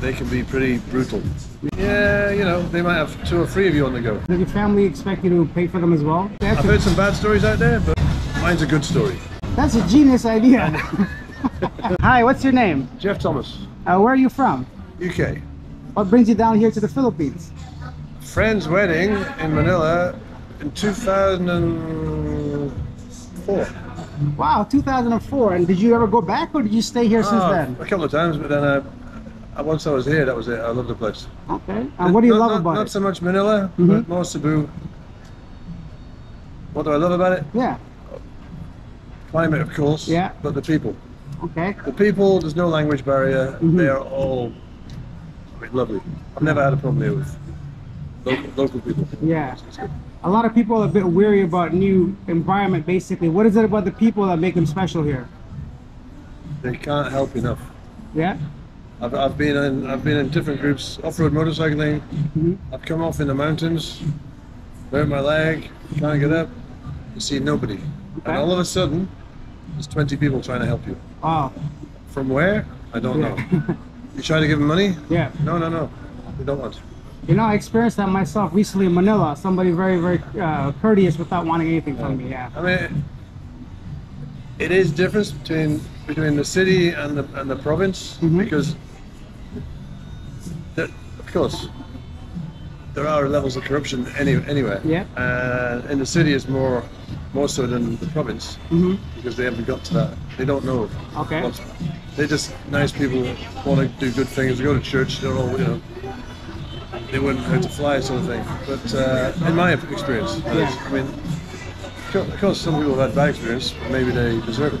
they can be pretty brutal. Yeah, you know, they might have 2 or 3 of you on the go. Does your family expect you to pay for them as well? I've heard some bad stories out there, but mine's a good story. That's a genius idea. Hi, what's your name? Jeff Thomas. Where are you from? UK. What brings you down here to the Philippines? Friend's wedding in Manila in 2004. Wow, 2004. And did you ever go back, or did you stay here since then? A couple of times, but then once I was here, that was it. I love the place. Okay. And what do you love about it? Not so much Manila, but more Cebu. What do I love about it? Yeah. Climate, of course. Yeah. But the people. Okay. The people, there's no language barrier. They are all lovely. I've never had a problem here with local people. Yeah. A lot of people are a bit weary about new environment, basically. What is it about the people that make them special here? They can't help enough. Yeah? I've been in different groups, off-road motorcycling. I've come off in the mountains, hurt my leg, can't get up, you see nobody. And all of a sudden, there's 20 people trying to help you. Wow. From where? I don't know. You try to give them money? Yeah. No, no, no. They don't want to. You know, I experienced that myself recently in Manila. Somebody very, very courteous without wanting anything from me. Yeah. I mean, it is difference between the city and the province, because, of course, there are levels of corruption anywhere. Yeah. And in the city is more so than the province, because they haven't got to that. They don't know. Okay. They just nice people want to do good things. They go to church. They're all, you know. They wouldn't hurt to fly, sort of thing. But in my experience, I mean, of course, some people have had bad experience. But maybe they deserve it.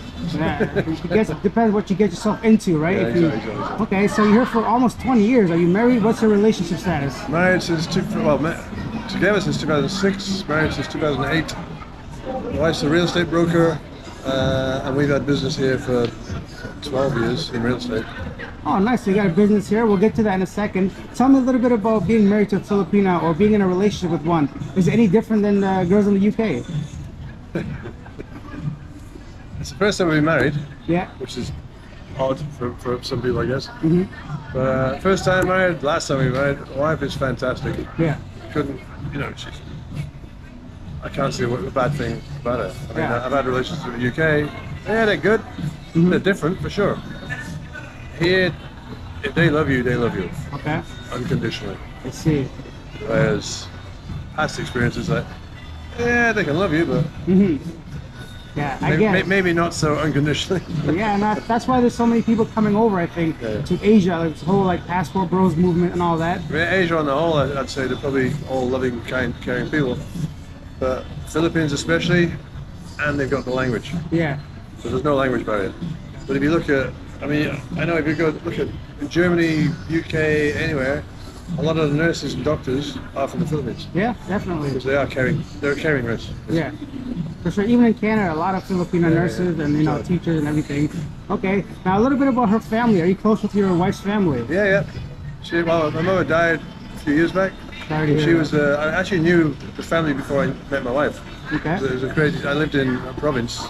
It depends what you get yourself into, right? Yeah, exactly. Okay, so you're here for almost 20 years. Are you married? What's your relationship status? Married since together since 2006. Married since 2008. My wife's a real estate broker, and we've had business here for 12 years in real estate. Oh, nice. So you got a business here. We'll get to that in a second. Tell me a little bit about being married to a Filipina or being in a relationship with one. Is it any different than girls in the UK? It's the first time we've married. Yeah. Which is odd for some people, I guess. But first time married, last time we married. My wife is fantastic. Yeah. I can't see a bad thing about it. I mean, I've had relationships with the UK. Yeah, they're good. They're different, for sure. Here, if they love you, they love you. Okay. Unconditionally. I see. Whereas past experiences, like, yeah, they can love you, but yeah, maybe not so unconditionally. Yeah, and that's why there's so many people coming over, I think, to Asia, like this whole like passport bros movement and all that. Asia on the whole, I'd say they're probably all loving, kind, caring people, but Philippines especially, and they've got the language. Yeah. So there's no language barrier. But if you look at, I mean, I know if you go look at Germany, UK, anywhere, a lot of the nurses and doctors are from the Philippines. Yeah, definitely. Because they are carrying, they're carrying risk. Yeah, for sure. Even in Canada, a lot of Filipino nurses and, you know, teachers and everything. Okay, now a little bit about her family. Are you close with your wife's family? Yeah, yeah. She, well, my mother died a few years back. She was, I actually knew the family before I met my wife. Okay. So it was a crazy, I lived in a province.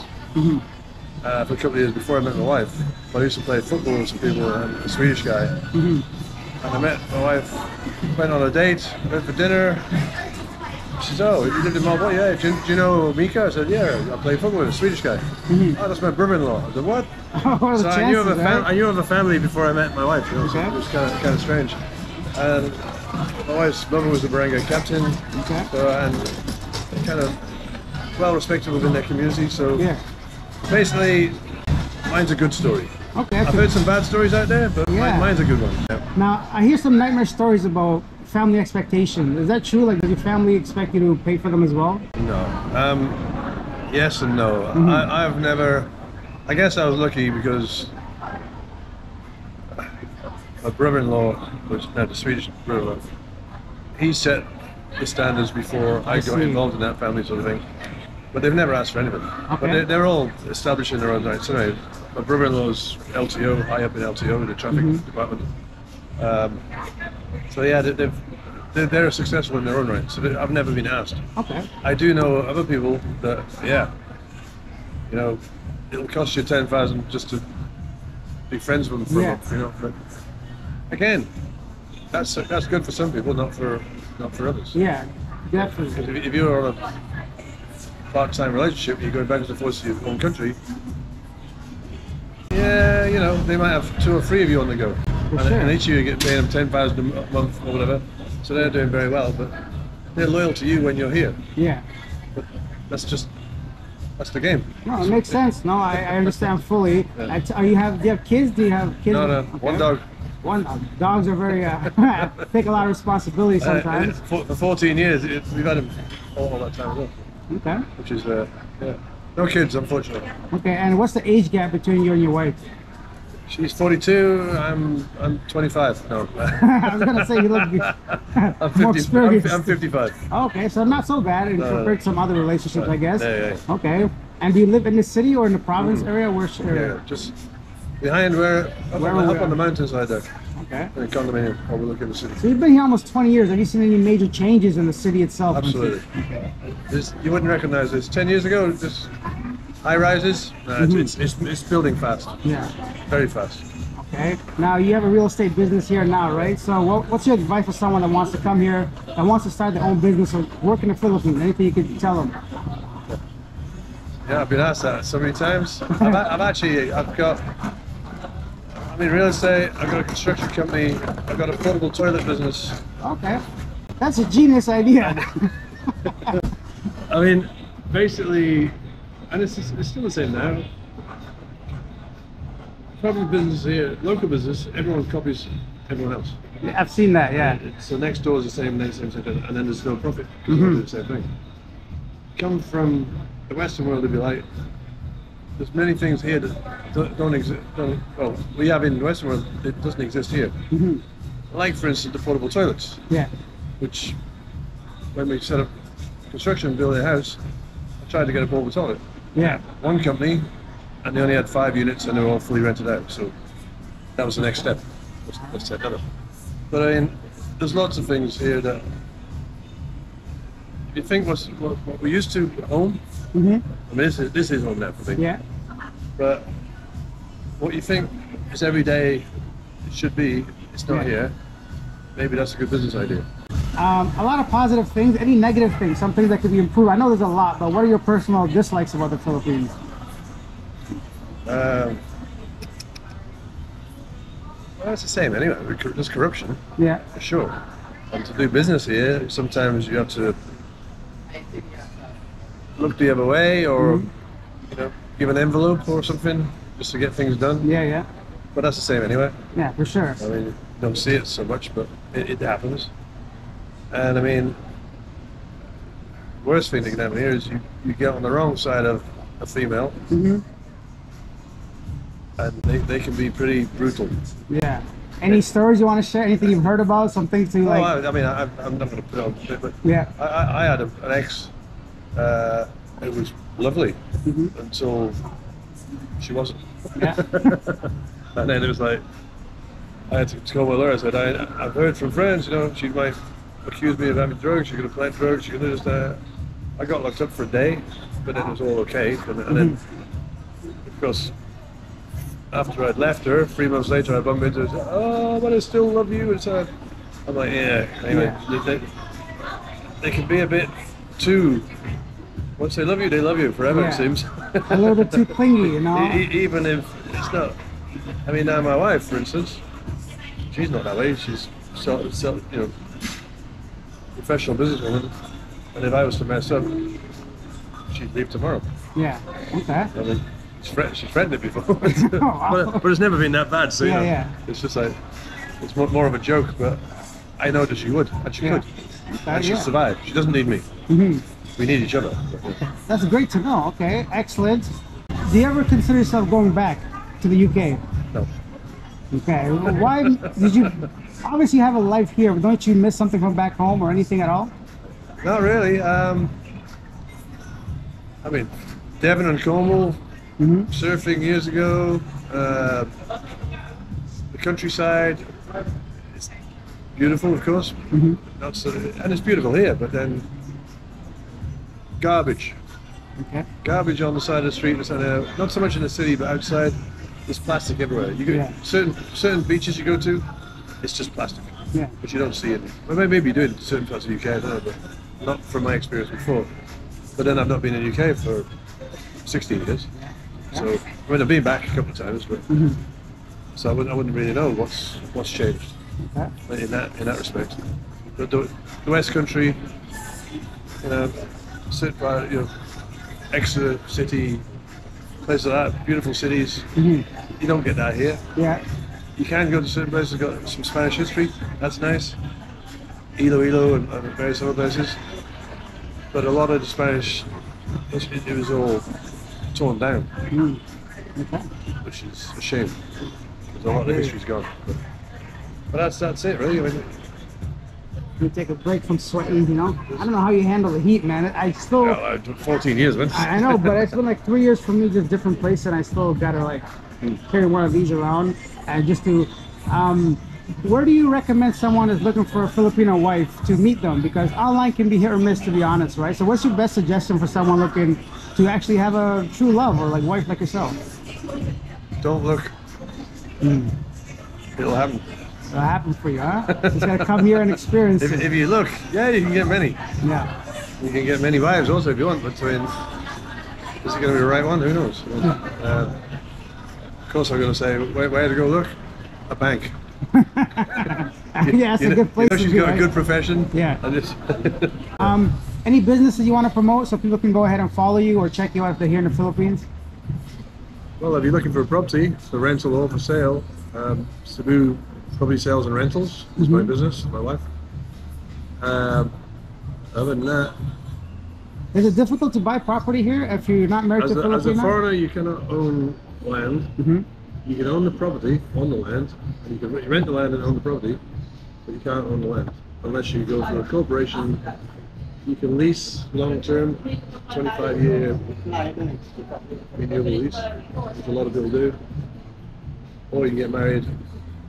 For a couple of years before I met my wife. I used to play football with some people, a Swedish guy. And I met my wife, went on a date, went for dinner. She said, oh, you lived in Malbo? Yeah, do you know Mika? I said, yeah, I play football with a Swedish guy. Oh, that's my brother-in-law. I said, what? What so I knew of a family before I met my wife. You know, so it was kind of strange. And my wife's mother was the Barangay captain, so, and kind of well-respected within their community. So. Yeah. Basically, mine's a good story. Okay. I've heard some bad stories out there, but mine's a good one. Yeah. Now, I hear some nightmare stories about family expectation. Is that true? Like, does your family expect you to pay for them as well? No. Yes and no. I've never... I guess I was lucky because my brother-in-law, the Swedish brother-in-law, he set the standards before I got involved in that family sort of thing. But they've never asked for anything. Okay. But they're all established in their own rights. Anyway, my brother-in-law's LTO, high up in LTO, in the traffic department. So yeah, they're successful in their own rights. So I've never been asked. Okay. I do know other people that, yeah, you know, it'll cost you $10,000 just to be friends with them for a month, you know. But again, that's good for some people, not for others. Yeah, definitely. If you're on a part-time relationship, you go back and forth to your own country. Yeah, you know, they might have 2 or 3 of you on the go, and each of you get paying them 10,000 a month or whatever, so they're doing very well. But they're loyal to you when you're here. Yeah. But that's the game. No, it makes sense. No, I understand fully. Yeah. Do you have kids? Do you have kids? No. Okay. One dog. One dog. Dogs are very take a lot of responsibility sometimes. For 14 years, we've had them all that time as well. Okay. Which is yeah. No kids, unfortunately. Okay, and what's the age gap between you and your wife? She's 42. I'm 25. No. I was gonna say you look more experienced. I'm 55. Okay, so not so bad, and compared to some other relationships, I guess. Yeah. Okay, and do you live in the city or in the province area? Where? Yeah, just behind up on the mountainside there. Okay. In the condominium overlooking the city. So you've been here almost 20 years. Have you seen any major changes in the city itself? Absolutely. Okay. You wouldn't recognize this. 10 years ago, just high rises. It's building fast. Yeah. Very fast. Okay. Now you have a real estate business here now, right? So what's your advice for someone that wants to come here, that wants to start their own business or work in the Philippines? Anything you could tell them? Yeah, I've been asked that so many times. I'm in real estate, I've got a construction company, I've got a portable toilet business. Okay, that's a genius idea. I mean, basically, and it's still the same now. Property business here, local business, everyone copies everyone else. Yeah, I've seen that, yeah. So next door is the same, next, and then there's no profit because they do the same thing. Come from the Western world, it'd be like, there's many things here that don't exist. Well, we have in the Western world that doesn't exist here. Like, for instance, the portable toilets. Yeah. Which, when we set up construction and build a house, I tried to get a portable toilet. Yeah. One company, and they only had 5 units, and they were all fully rented out. So that was the next step. Let's set that up. But I mean, there's lots of things here that if you think what we used to own. I mean, this is on that for me. Yeah. But what you think is every day it should be, it's not here. Maybe that's a good business idea. A lot of positive things. Any negative things? Some things that could be improved. I know there's a lot, but what are your personal dislikes about the Philippines? Well, it's the same anyway. There's corruption. Yeah. For sure. And to do business here, sometimes you have to look the other way, or you know, give an envelope or something just to get things done. Yeah. But that's the same anyway. Yeah, for sure. I mean, you don't see it so much, but it happens. And I mean, worst thing that can happen here is you get on the wrong side of a female, and they can be pretty brutal. Yeah. Any stories you want to share? Anything you've heard about? Some things you like? Well, I mean, I'm not going to put on it, but yeah, I had an ex. It was lovely until she wasn't. Yeah. And then it was like, I had to go with her. I said, I've heard from friends, you know, she might accuse me of having drugs, she could have played drugs, she could have just, I got locked up for a day, but then it was all okay. And then, of course, after I'd left her, 3 months later, I bumped into her and said, oh, but I still love you. And so I'm like, yeah, anyway, they can be a bit too. Once they love you forever, it seems. A little bit too clingy, you know? Even if it's not. I mean, now my wife, for instance, she's not that way. She's you know, professional businesswoman. And if I was to mess up, she'd leave tomorrow. Yeah, okay. I mean, she's friendly before. But it's never been that bad, so you know. Yeah. It's just like, it's more of a joke, but I know that she would, and she could. And she survived. She doesn't need me. We need each other. That's great to know. Okay, excellent. Do you ever consider yourself going back to the UK? No. Okay. Why did you? Obviously, you have a life here. But don't you miss something from back home or anything at all? Not really. I mean, Devon and Cornwall, surfing years ago, the countryside. It's beautiful, of course. Not so, and it's beautiful here, but then. Garbage. Okay. Garbage on the side of the street, not so much in the city, but outside, there's plastic everywhere. You go certain beaches you go to, it's just plastic. Yeah. But you don't see it. Well, maybe you do in certain parts of the UK, I don't know, but not from my experience before. But then I've not been in the UK for 16 years. So, I mean, I've been back a couple of times, but so I wouldn't really know what's changed in that respect. But the West Country, Exeter City, places like that, beautiful cities. You don't get that here. Yeah. You can go to certain places that got some Spanish history. That's nice. Iloilo and various other places. But a lot of the Spanish history, it was all torn down, which is a shame. Because a lot of the history's gone. But that's it, really. I mean, you take a break from sweating, you know. I don't know how you handle the heat, man. I still. No, 14 years, man. I know, but it's been like 3 years for me, just different place, and I still gotta like carry one of these around, and just to. Where do you recommend someone is looking for a Filipino wife to meet them? Because online can be hit or miss, to be honest, right? So, what's your best suggestion for someone looking to actually have a true love or like wife like yourself? Don't look. It'll happen. It'll happen for you, huh? Just gotta come here and experience it. If you look, yeah, you can get many. Yeah. You can get many wives also if you want, but I mean, is it gonna be the right one? Who knows? Yeah. Of course, I'm gonna say, where to go look? A bank. Yeah, that's a good place. You know, she's got a good profession. Yeah. Any businesses you want to promote so people can go ahead and follow you or check you out if they're here in the Philippines? Well, if you're looking for a property, for rental or for sale, Cebu Property Sales and Rentals is my business, my wife. Other than that... Is it difficult to buy property here if you're not married to a Filipino? As a foreigner, you cannot own land. You can own the property on the land, and you can rent the land and own the property, but you can't own the land unless you go for a corporation. You can lease long-term, 25-year renewable lease, which a lot of people do, or you can get married.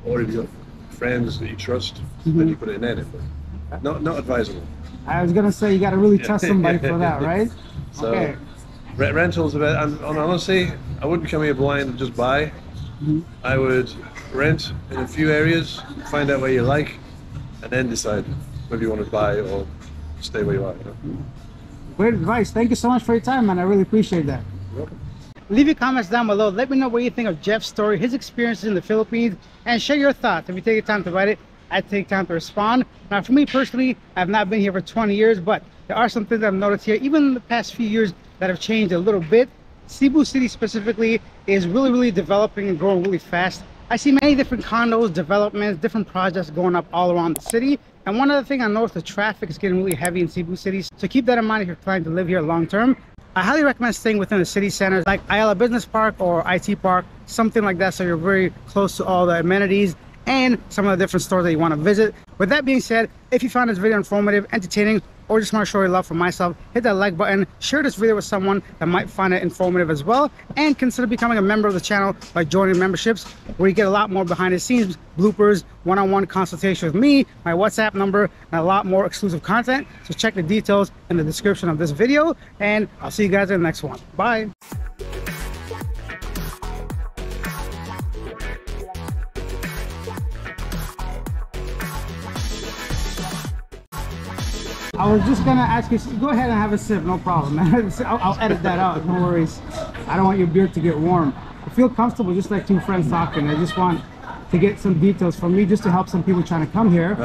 Or if you've got friends that you trust, then you put it in there. Not advisable. I was going to say, you got to really trust somebody for that, right? So, okay. Rentals, honestly, I wouldn't come here blind and just buy. I would rent in a few areas, find out where you like, and then decide whether you want to buy or stay where you are. You know? Great advice. Thank you so much for your time, man. I really appreciate that. You're welcome. Leave your comments down below. Let me know what you think of Jeff's story, his experiences in the Philippines, and share your thoughts. If you take the time to write it, I take time to respond. Now, for me personally, I've not been here for 20 years, but there are some things I've noticed here, even in the past few years, that have changed a little bit. Cebu City specifically is really, really developing and growing really fast. I see many different condos, developments, different projects going up all around the city. And one other thing I noticed, the traffic is getting really heavy in Cebu City. So keep that in mind if you're planning to live here long term. I highly recommend staying within the city centers like Ayala Business Park or IT Park, something like that, so you're very close to all the amenities and some of the different stores that you want to visit. With that being said, if you found this video informative, entertaining, or just want to show your love for myself, hit that like button, share this video with someone that might find it informative as well, and consider becoming a member of the channel by joining memberships, where you get a lot more behind the scenes, bloopers, one-on-one consultation with me, my WhatsApp number, and a lot more exclusive content. So check the details in the description of this video, and I'll see you guys in the next one. Bye. I was just gonna ask you, go ahead and have a sip, no problem. I'll edit that out, no worries. I don't want your beard to get warm. I feel comfortable just like two friends talking. I just want to get some details from me just to help some people trying to come here.